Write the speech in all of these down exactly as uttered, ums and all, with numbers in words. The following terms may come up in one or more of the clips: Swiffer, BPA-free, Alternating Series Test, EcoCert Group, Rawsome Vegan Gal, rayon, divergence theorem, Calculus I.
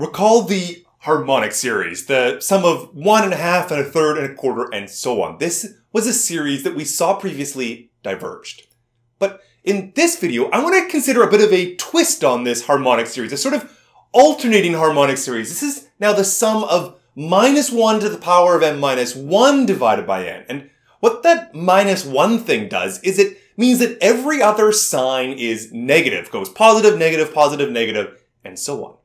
Recall the harmonic series, the sum of one and a half and a third and a quarter and so on. This was a series that we saw previously diverged. But in this video, I want to consider a bit of a twist on this harmonic series, a sort of alternating harmonic series. This is now the sum of minus one to the power of n minus one divided by n. And what that minus one thing does is it means that every other sign is negative, goes positive, negative, positive, negative, and so on.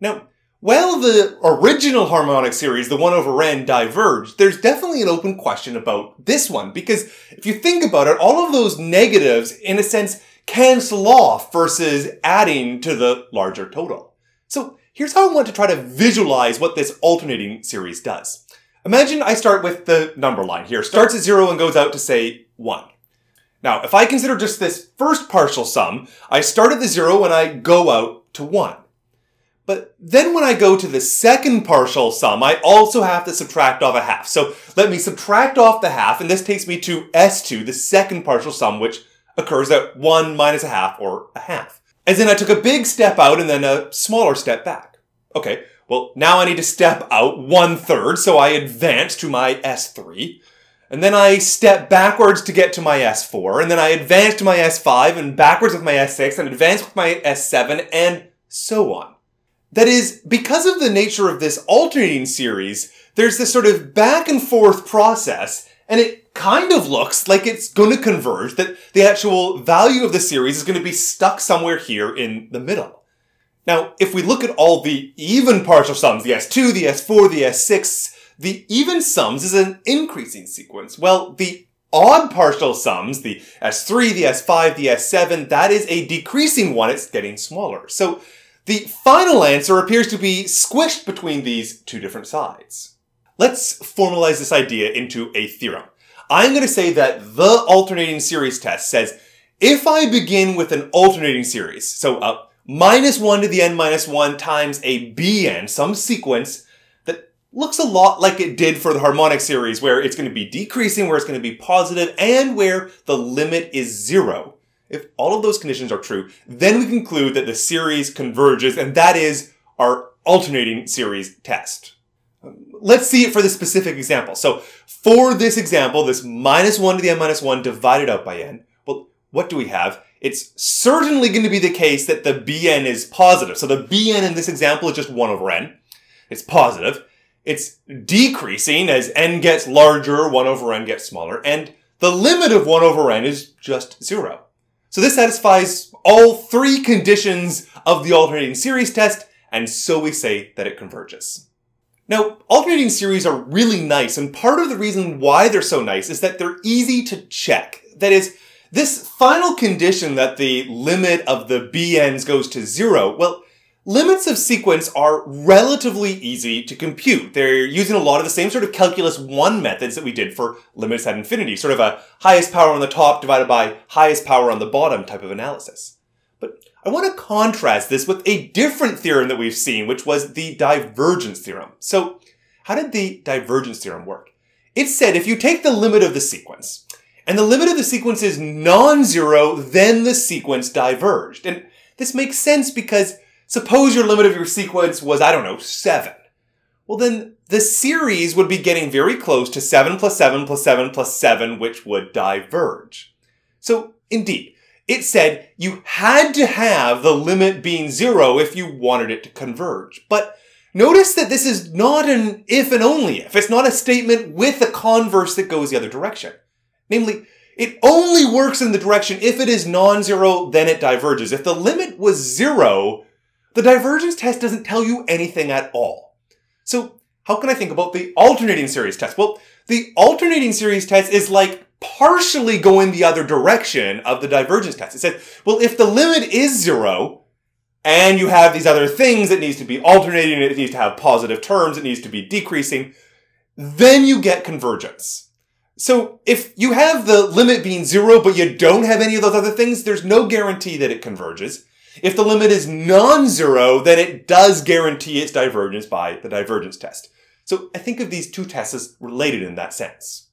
Now, while the original harmonic series, the one over n, diverged, there's definitely an open question about this one, because if you think about it, all of those negatives, in a sense, cancel off versus adding to the larger total. So here's how I want to try to visualize what this alternating series does. Imagine I start with the number line here. Starts at zero and goes out to, say, one. Now, if I consider just this first partial sum, I start at the zero and I go out to one. But then when I go to the second partial sum, I also have to subtract off a half. So let me subtract off the half, and this takes me to S two, the second partial sum, which occurs at one minus a half, or a half. As in, I took a big step out and then a smaller step back. Okay, well, now I need to step out one third, so I advance to my S three. And then I step backwards to get to my S four, and then I advance to my S five, and backwards with my S six, and advance with my S seven, and so on. That is, because of the nature of this alternating series, there's this sort of back and forth process, and it kind of looks like it's going to converge, that the actual value of the series is going to be stuck somewhere here in the middle. Now, if we look at all the even partial sums, the S two, the S four, the S six, the even sums is an increasing sequence. Well, the odd partial sums, the S three, the S five, the S seven, that is a decreasing one, it's getting smaller. So the final answer appears to be squished between these two different sides. Let's formalize this idea into a theorem. I'm going to say that the alternating series test says, if I begin with an alternating series, so uh, minus one to the n minus one times a bn, some sequence that looks a lot like it did for the harmonic series, where it's going to be decreasing, where it's going to be positive, and where the limit is zero. If all of those conditions are true, then we conclude that the series converges, and that is our alternating series test. Let's see it for this specific example. So for this example, this minus one to the n minus one divided out by n, well, what do we have? It's certainly going to be the case that the bn is positive. So the bn in this example is just one over n. It's positive. It's decreasing as n gets larger, one over n gets smaller, and the limit of one over n is just zero. So this satisfies all three conditions of the alternating series test, and so we say that it converges. Now, alternating series are really nice, and part of the reason why they're so nice is that they're easy to check. That is, this final condition that the limit of the bn's goes to zero, well, limits of sequence are relatively easy to compute. They're using a lot of the same sort of calculus one methods that we did for limits at infinity, sort of a highest power on the top divided by highest power on the bottom type of analysis. But I want to contrast this with a different theorem that we've seen, which was the divergence theorem. So how did the divergence theorem work? It said if you take the limit of the sequence, and the limit of the sequence is non-zero, then the sequence diverged. And this makes sense because suppose your limit of your sequence was, I don't know, seven. Well, then the series would be getting very close to seven plus seven plus seven plus seven, which would diverge. So, indeed, it said you had to have the limit being zero if you wanted it to converge. But notice that this is not an if and only if. It's not a statement with a converse that goes the other direction. Namely, it only works in the direction if it is non-zero, then it diverges. If the limit was zero, the divergence test doesn't tell you anything at all. So how can I think about the alternating series test? Well, the alternating series test is like partially going the other direction of the divergence test. It says, well, if the limit is zero, and you have these other things, it needs to be alternating, it needs to have positive terms, it needs to be decreasing, then you get convergence. So if you have the limit being zero, but you don't have any of those other things, there's no guarantee that it converges. If the limit is non-zero, then it does guarantee its divergence by the divergence test. So I think of these two tests as related in that sense.